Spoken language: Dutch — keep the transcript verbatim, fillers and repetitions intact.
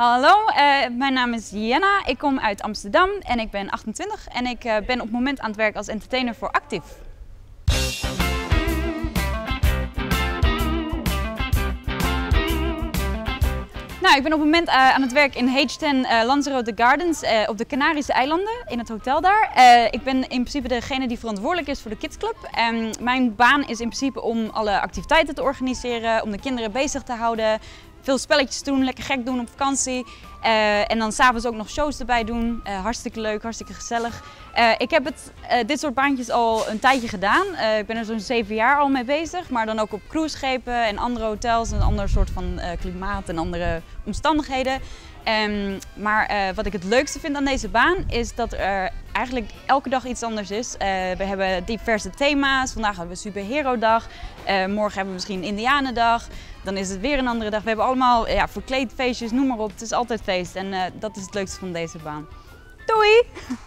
Hallo, uh, mijn naam is Jenna, ik kom uit Amsterdam en ik ben achtentwintig en ik uh, ben op het moment aan het werk als entertainer voor Actif. Nou, ik ben op het moment uh, aan het werk in H tien uh, Lanzarote Gardens uh, op de Canarische Eilanden, in het hotel daar. Uh, ik ben in principe degene die verantwoordelijk is voor de kidsclub. Um, mijn baan is in principe om alle activiteiten te organiseren, om de kinderen bezig te houden. Veel spelletjes doen, lekker gek doen op vakantie uh, en dan s'avonds ook nog shows erbij doen. Uh, hartstikke leuk, hartstikke gezellig. Uh, ik heb het, uh, dit soort baantjes al een tijdje gedaan. Uh, ik ben er zo'n zeven jaar al mee bezig, maar dan ook op cruiseschepen en andere hotels en ander soort van uh, klimaat en andere omstandigheden. Um, maar uh, wat ik het leukste vind aan deze baan is dat er eigenlijk elke dag iets anders is. Uh, we hebben diverse thema's. Vandaag hebben we Superhero-dag. Uh, morgen hebben we misschien Indianendag. Dan is het weer een andere dag. We hebben allemaal ja, verkleedfeestjes, noem maar op. Het is altijd feest en uh, dat is het leukste van deze baan. Doei!